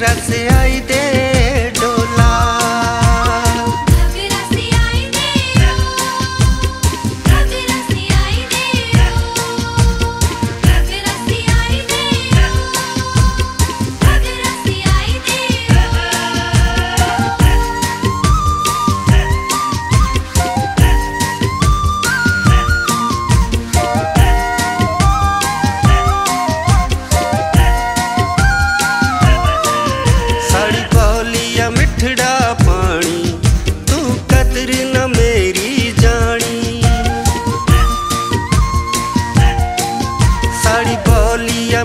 घघरा से आई दे डोला, घघरा से आई दे घघरा से आई दे घघरा से आई दे घघरा से आई दे।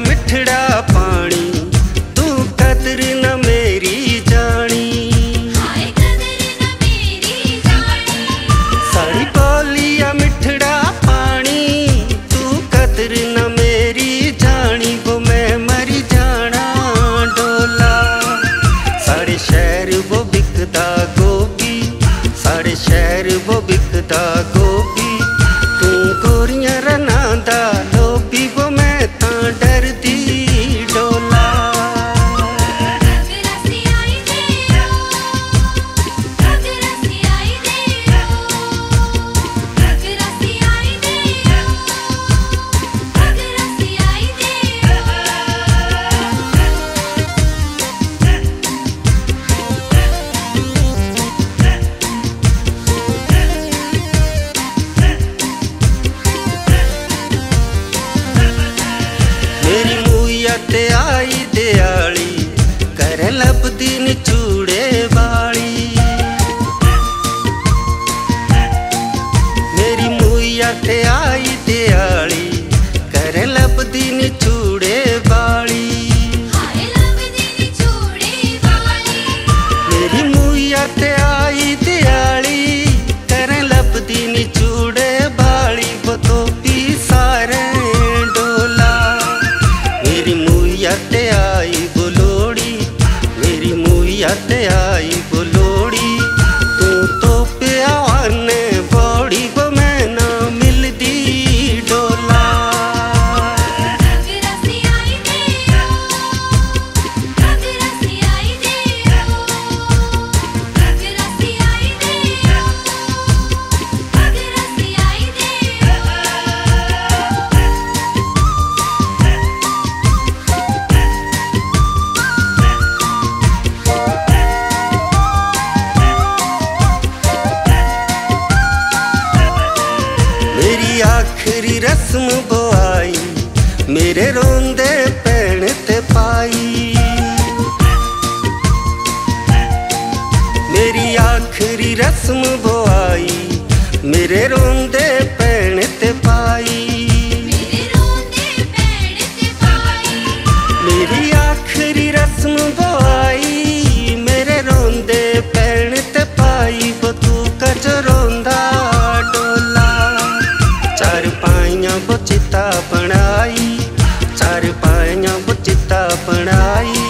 मिठड़ा पानी तू कदर न मेरी जानी, साड़ी बोलिया मिठड़ा पानी तू कदर न मेरी जानी, साड़ी बोलिया मिठड़ा पानी तू कदर न मेरी जानी। वो मैं मरी जाना डोला, सारे शहर वो बिकता गोभी, सारे शहर वो बिकता गोभी, तू गोरियां रनांदा लोभी, वो मैं ता डरदी डोला। आई दयाली कर लब दिन चूड़े वाली, मेरी मुइया ते आई दयाली कर लब दिन चूड़े वाली, मेरी मुइया ते आई दयाली कर लब दिन चूड़े वाली। वो तो भी सारे डोला, मेरी ते आई बुलोड़ी, मेरी मुइया ते आई बुलोड़ी, तू तो प्याने बड़ी वो मैं ना मिलदी डोला। आखरी रस्म वो आई मेरे रोंदे पैण ते पाई, मेरी आखरी रस्म वो आई मेरे रोंदे पैण ते पाई, मेरी आखरी रस्म वो आई मेरे रोंदे पैण ते पाई। वो तू कच रोंदा डोला, चार पाइयां वो चिता बनाई, चार पाइयां वो चिता बनाई।